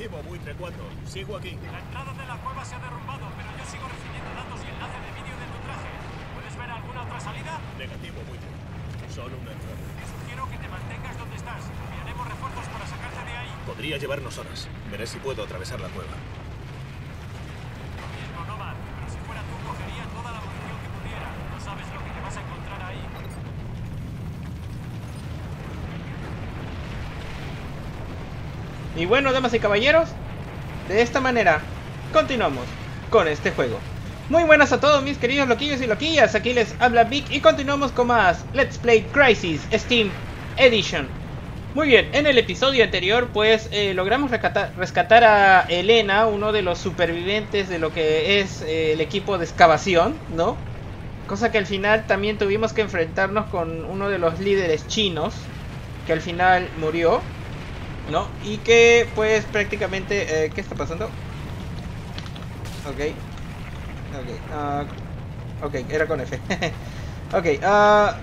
recibo, buitre 4. Sigo aquí. La entrada de la cueva se ha derrumbado, pero yo sigo recibiendo datos y enlaces de vídeo de tu traje. ¿Puedes ver alguna otra salida? Negativo, buitre. Solo una entrada. Te sugiero que te mantengas donde estás. Enviaremos refuerzos para sacarte de ahí. Podría llevarnos horas. Veré si puedo atravesar la cueva. Y bueno, damas y caballeros, de esta manera continuamos con este juego. Muy buenas a todos mis queridos loquillos y loquillas, aquí les habla Vic y continuamos con más Let's Play Crysis Steam Edition. Muy bien, en el episodio anterior pues logramos rescatar a Elena, uno de los supervivientes de lo que es el equipo de excavación, ¿no? Cosa que al final también tuvimos que enfrentarnos con uno de los líderes chinos, que al final murió, ¿no? Y que pues prácticamente... ¿qué está pasando? Ok. Ok, era con F. Ok,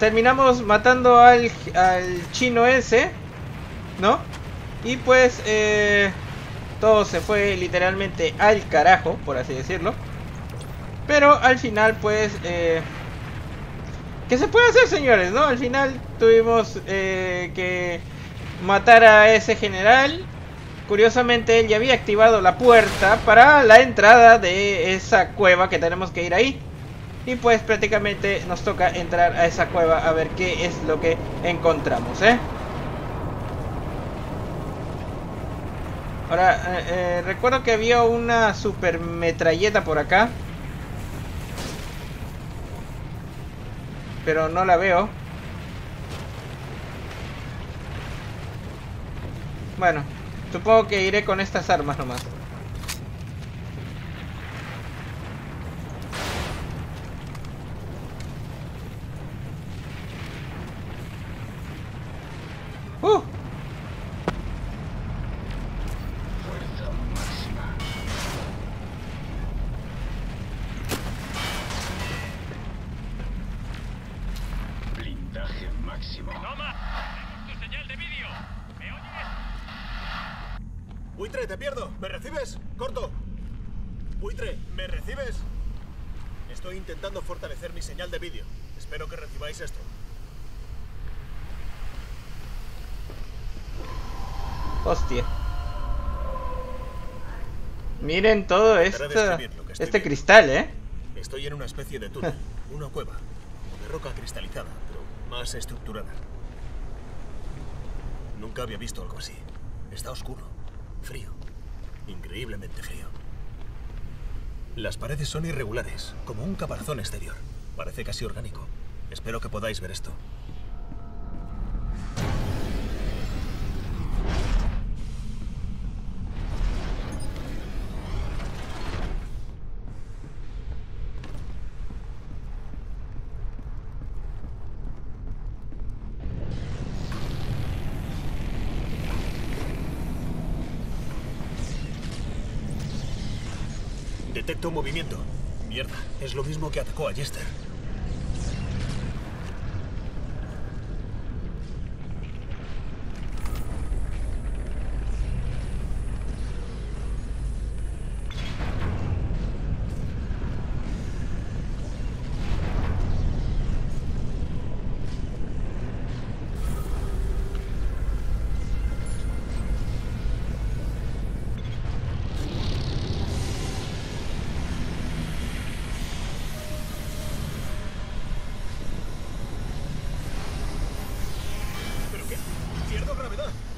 terminamos matando al chino ese, ¿no? Y pues todo se fue literalmente al carajo, por así decirlo. Pero al final pues... ¿qué se puede hacer, señores? ¿No? Al final tuvimos que... matar a ese general. Curiosamente él ya había activado la puerta para la entrada de esa cueva que tenemos que ir ahí. Y pues prácticamente nos toca entrar a esa cueva a ver qué es lo que encontramos, ¿eh? Ahora, recuerdo que había una super metralleta por acá, pero no la veo. Bueno, supongo que iré con estas armas nomás. Buitre, te pierdo. ¿Me recibes? Corto. Buitre, ¿me recibes? Estoy intentando fortalecer mi señal de vídeo. Espero que recibáis esto. Hostia. Miren todo esto, este cristal, ¿eh? Estoy en una especie de túnel, una cueva, de roca cristalizada, pero más estructurada. Nunca había visto algo así. Está oscuro. Frío, increíblemente frío. Las paredes son irregulares, como un caparazón exterior. Parece casi orgánico. Espero que podáis ver esto. Detecto un movimiento. Mierda, es lo mismo que atacó a Jester.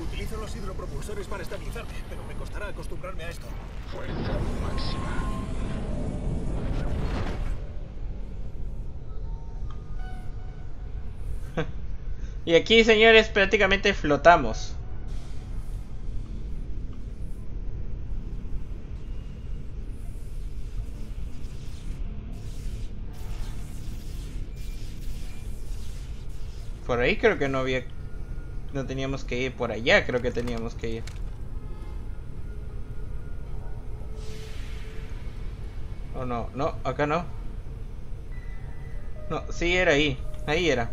Utilizo los hidropropulsores para estabilizarme, pero me costará acostumbrarme a esto. Fuerza máxima. Y aquí, señores, prácticamente flotamos. Por ahí creo que no había... no teníamos que ir por allá, creo que teníamos que ir. Oh, no, no, acá no. No, sí era ahí, ahí era.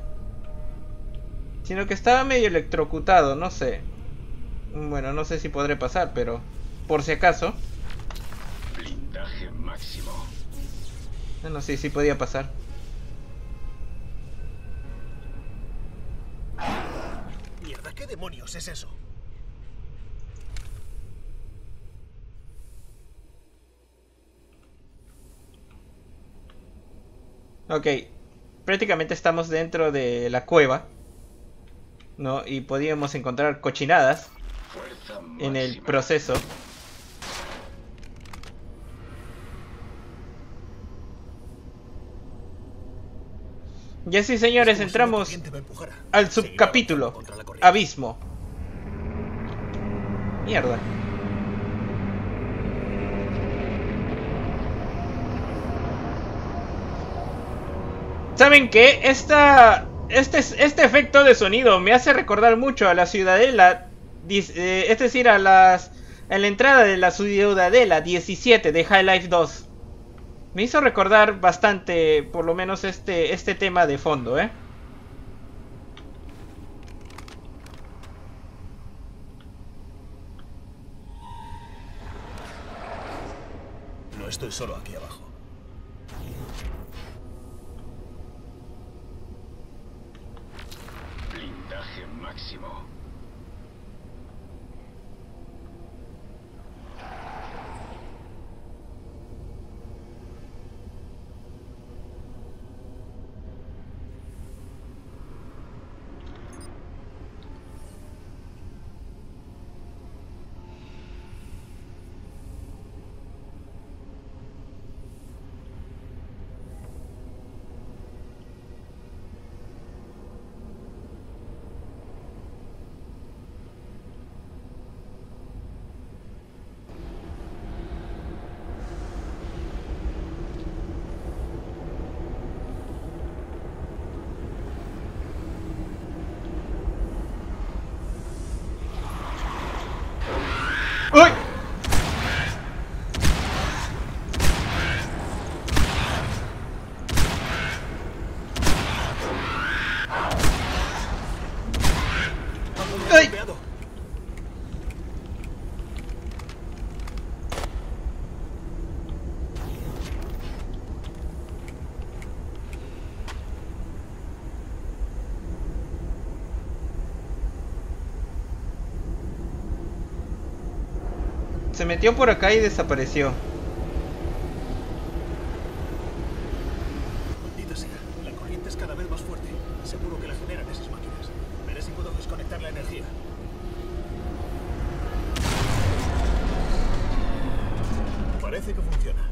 Sino que estaba medio electrocutado, no sé. Bueno, no sé si podré pasar, pero por si acaso. Blindaje máximo. Bueno, sí, sí podía pasar. Mierda, ¿qué demonios es eso? Ok, prácticamente estamos dentro de la cueva, ¿no? Y podíamos encontrar cochinadas en el proceso. Y así, señores, entramos al subcapítulo Abismo. Mierda. ¿Saben qué? Este efecto de sonido me hace recordar mucho a la ciudadela, es decir, a la entrada de la ciudadela 17 de Half-Life 2. Me hizo recordar bastante, por lo menos este tema de fondo, ¿eh? No estoy solo aquí abajo. Máximo. Se metió por acá y desapareció. Maldita sea, la corriente es cada vez más fuerte. Seguro que la generan esas máquinas. Veré si puedo desconectar la energía. Parece que funciona.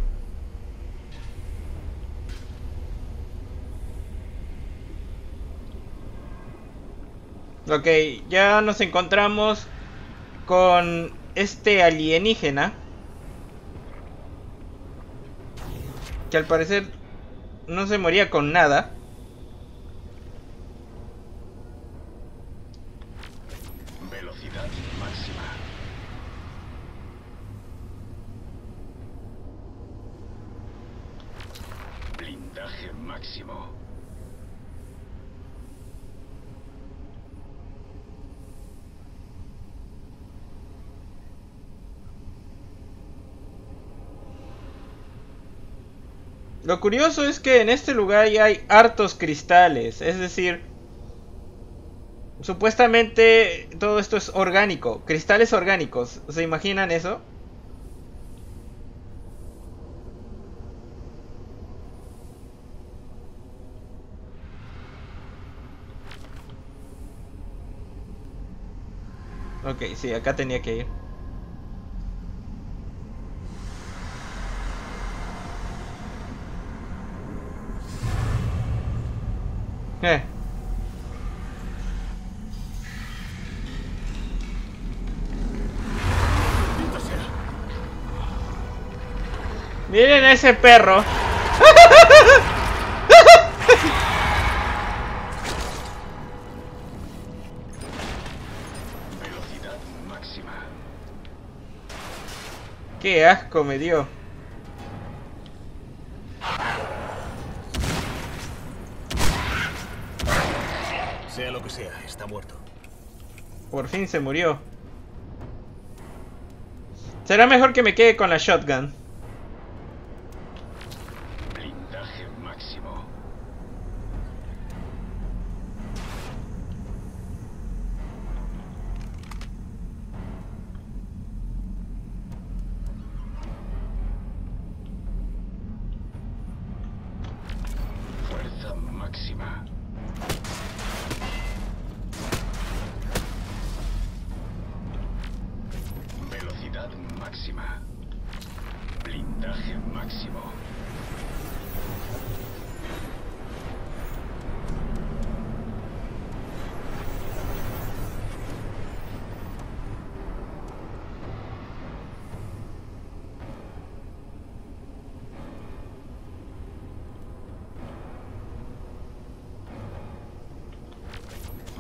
Ok, ya nos encontramos con este alienígena que al parecer no se moría con nada. Velocidad máxima. Blindaje máximo. Lo curioso es que en este lugar ya hay hartos cristales, es decir, supuestamente todo esto es orgánico, cristales orgánicos, ¿se imaginan eso? Ok, sí, acá tenía que ir. Miren a ese perro. Velocidad máxima. Qué asco me dio. Sea lo que sea, está muerto. Por fin se murió. Será mejor que me quede con la shotgun. Blindaje máximo. Fuerza máxima. Máxima. Blindaje máximo.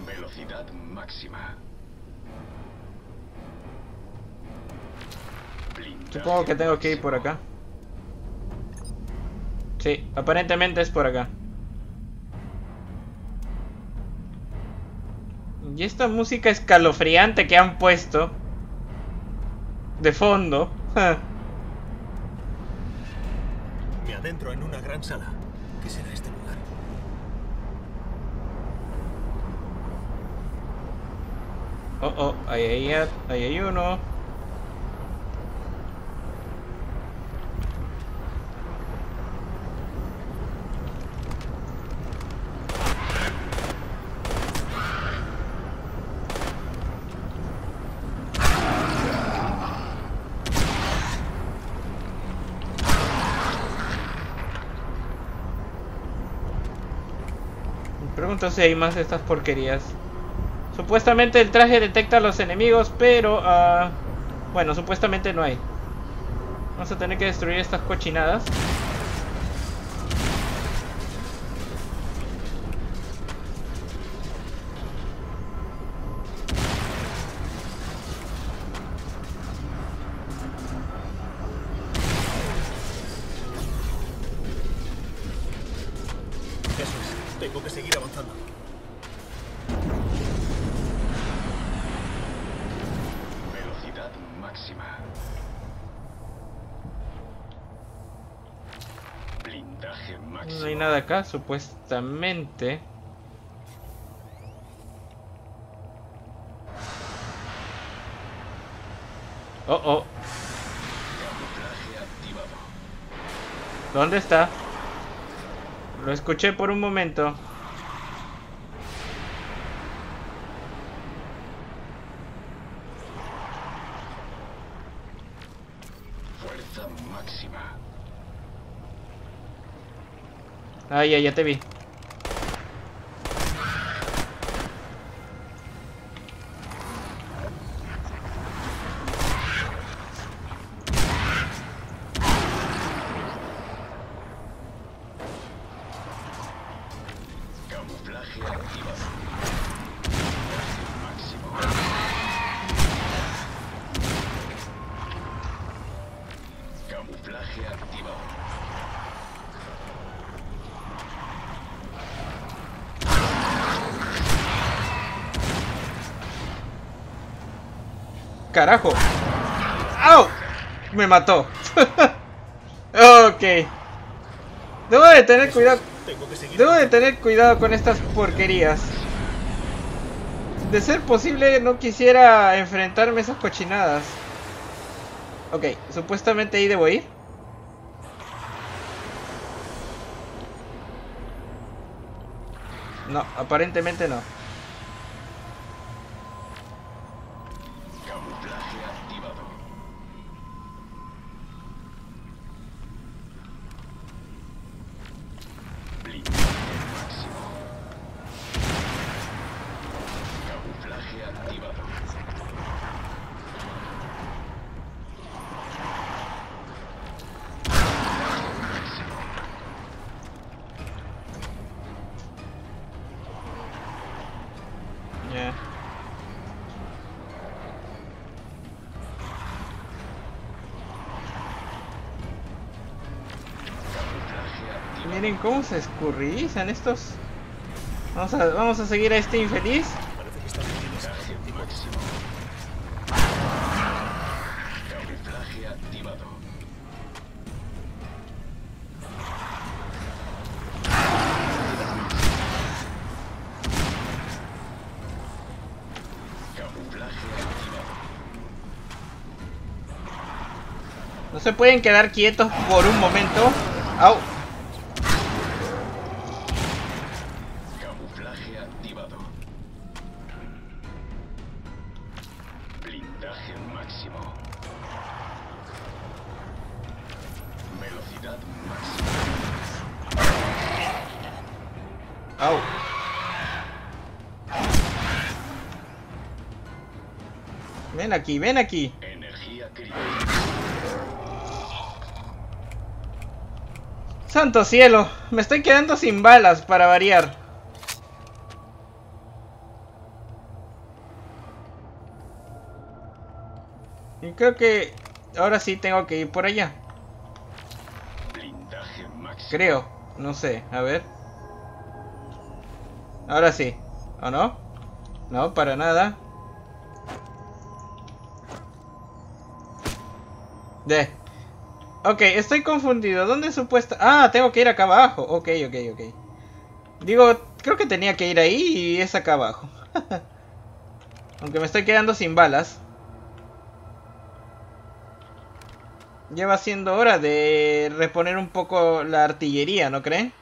Velocidad máxima. Supongo que tengo que ir por acá. Sí, aparentemente es por acá. Y esta música escalofriante que han puesto de fondo. Me adentro en una gran sala. ¿Qué será este lugar? Oh, oh, ahí hay uno. Entonces hay más de estas porquerías. Supuestamente el traje detecta a los enemigos, pero bueno, supuestamente no hay. Vamos a tener que destruir estas cochinadas. Tengo que seguir avanzando. Velocidad máxima. Blindaje máximo. No hay nada acá, supuestamente. Oh, oh. ¿Dónde está? Lo escuché por un momento. Fuerza máxima. Ah, ya te vi. Carajo. ¡Au! Me mató. Ok. Debo de tener cuidado. Debo de tener cuidado con estas porquerías. De ser posible no quisiera enfrentarme a esas cochinadas. Ok, supuestamente ahí debo ir. No, aparentemente no. Miren cómo se escurridizan estos. Vamos a seguir a este infeliz. Parece que está lado. Camuflaje activado. No se pueden quedar quietos por un momento. Au. Ven aquí. Energía crítica. Santo cielo, me estoy quedando sin balas para variar. Y creo que ahora sí tengo que ir por allá. Blindaje máximo. Creo, no sé, a ver. Ahora sí, ¿o no? No, para nada. Ok, estoy confundido. ¿Dónde supuesta? Ah, tengo que ir acá abajo. Ok, ok, ok. Digo, creo que tenía que ir ahí y es acá abajo. Aunque me estoy quedando sin balas. Ya va siendo hora de reponer un poco la artillería, ¿no creen?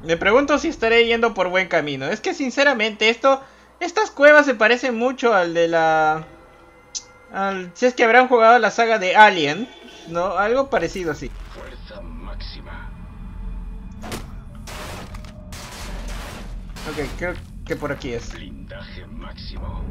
Me pregunto si estaré yendo por buen camino. Es que sinceramente estas cuevas se parecen mucho al de la... si es que habrán jugado la saga de Alien, ¿no? Algo parecido así. Fuerza máxima. Ok, creo que por aquí es. Blindaje máximo.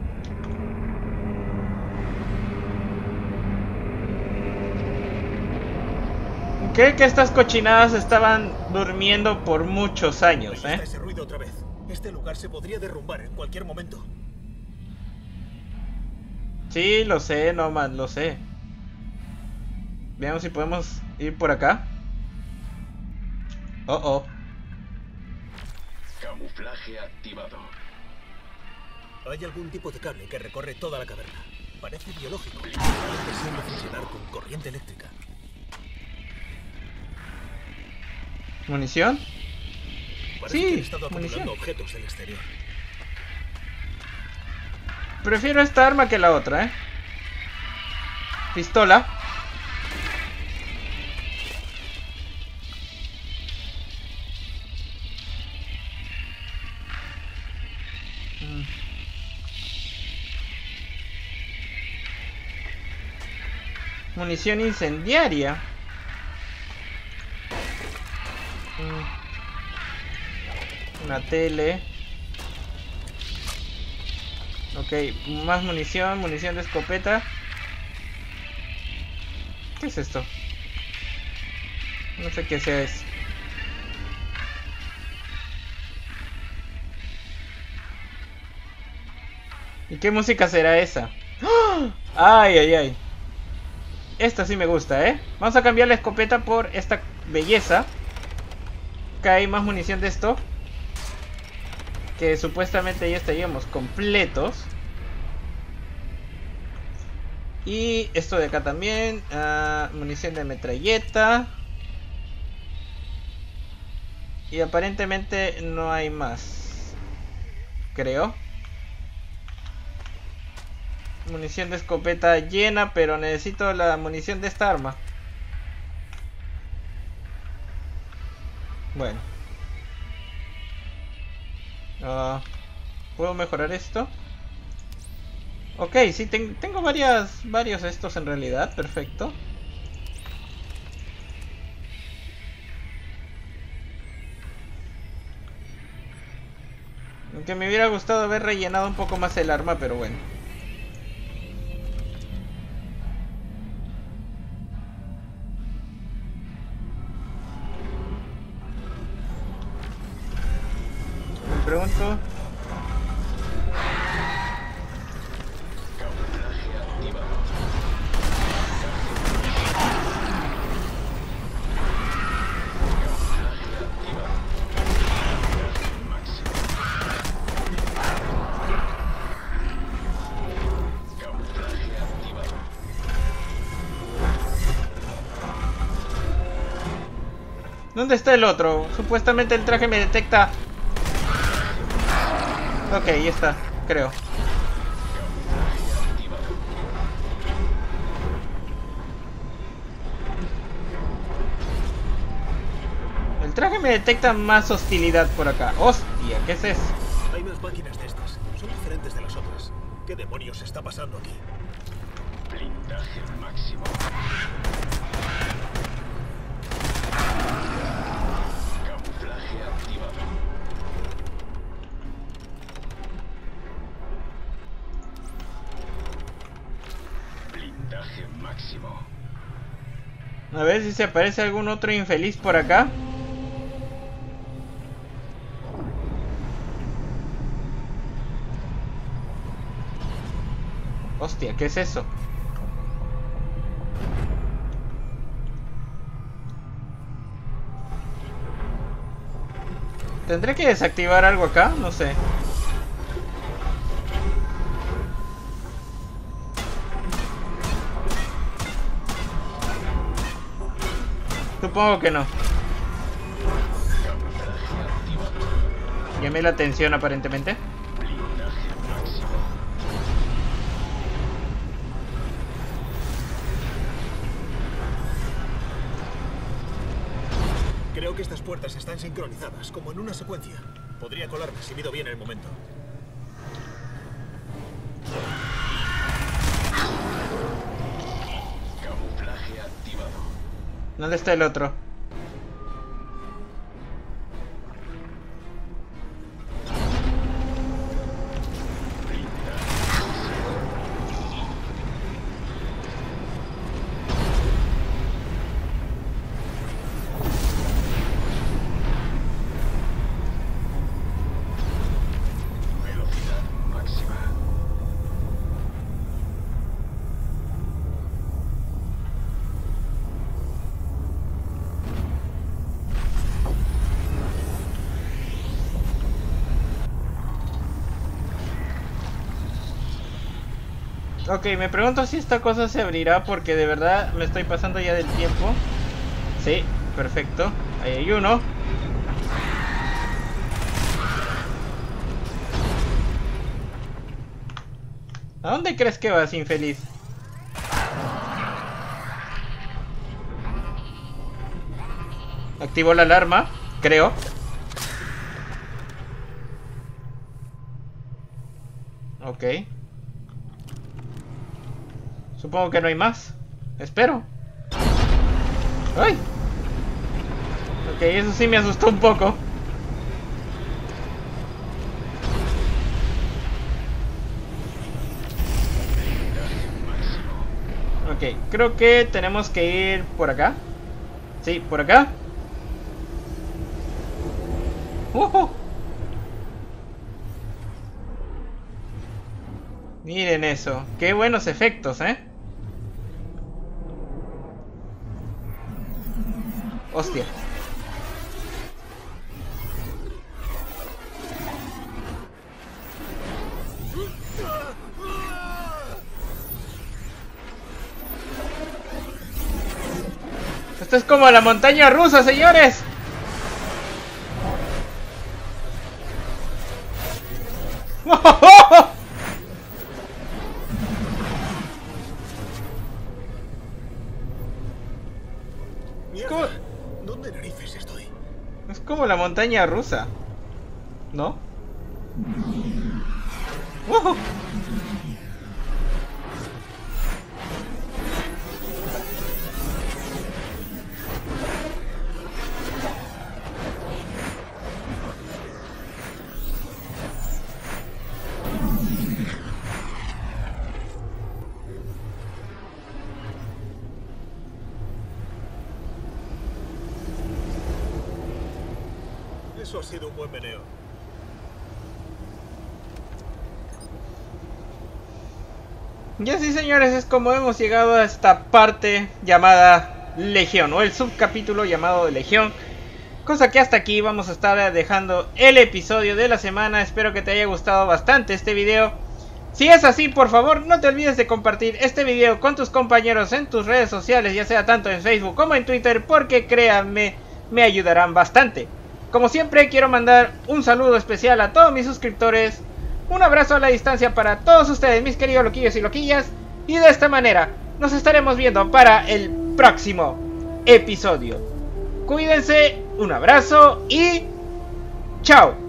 Creo que estas cochinadas estaban durmiendo por muchos años, ¿eh? Ese ruido otra vez. Este lugar se podría derrumbar en cualquier momento. Sí, lo sé, no más, lo sé. Veamos si podemos ir por acá. Oh, oh. Camuflaje activado. Hay algún tipo de cable que recorre toda la caverna. Parece biológico. Parece funcionar con corriente eléctrica. ¿Munición? Sí, munición. Objetos del exterior. Prefiero esta arma que la otra, ¿eh? Pistola. Munición incendiaria. Una tele. Ok, más munición, munición de escopeta. ¿Qué es esto? No sé qué sea eso. ¿Y qué música será esa? ¡Oh! Ay, ay, ay. Esta sí me gusta, ¿eh? Vamos a cambiar la escopeta por esta belleza. Acá hay más munición de esto. Que supuestamente ya estaríamos completos. Y esto de acá también. Munición de metralleta. Y aparentemente no hay más. Creo. Munición de escopeta llena, pero necesito la munición de esta arma. Bueno. ¿Puedo mejorar esto? Ok, sí, tengo varios estos en realidad. Perfecto. Aunque me hubiera gustado haber rellenado un poco más el arma, pero bueno. pregunto. ¿Dónde está el otro? Supuestamente el traje me detecta. Ok, ahí está, creo. El traje me detecta más hostilidad por acá. ¡Hostia! ¿Qué es eso? Hay unas máquinas de estas. Son diferentes de las otras. ¿Qué demonios está pasando aquí? Blindaje máximo. A ver si se aparece algún otro infeliz por acá. Hostia, ¿qué es eso? ¿Tendré que desactivar algo acá? No sé. Supongo que no. Llamé la atención aparentemente. Creo que estas puertas están sincronizadas, como en una secuencia. Podría colarme si mido bien el momento. ¿Dónde está el otro? Ok, me pregunto si esta cosa se abrirá porque de verdad me estoy pasando ya del tiempo. Sí, perfecto. Ahí hay uno. ¿A dónde crees que vas, infeliz? Activó la alarma, creo. Ok. Supongo que no hay más. Espero. ¡Ay! Ok, eso sí me asustó un poco. Ok, creo que tenemos que ir por acá. Sí, por acá. ¡Wow! Miren eso. Qué buenos efectos, ¿eh? Hostia. Esto es como la montaña rusa, señores. ¿Dónde narices estoy? Es como la montaña rusa, ¿no? ¡Wow! Eso ha sido un buen meneo. Y así, señores, es como hemos llegado a esta parte llamada Legión, o el subcapítulo llamado Legión. Cosa que hasta aquí vamos a estar dejando el episodio de la semana. Espero que te haya gustado bastante este video. Si es así, por favor, no te olvides de compartir este video con tus compañeros en tus redes sociales, ya sea tanto en Facebook como en Twitter, porque créanme, me ayudarán bastante. Como siempre, quiero mandar un saludo especial a todos mis suscriptores. Un abrazo a la distancia para todos ustedes, mis queridos loquillos y loquillas. Y de esta manera, nos estaremos viendo para el próximo episodio. Cuídense, un abrazo y... ¡chao!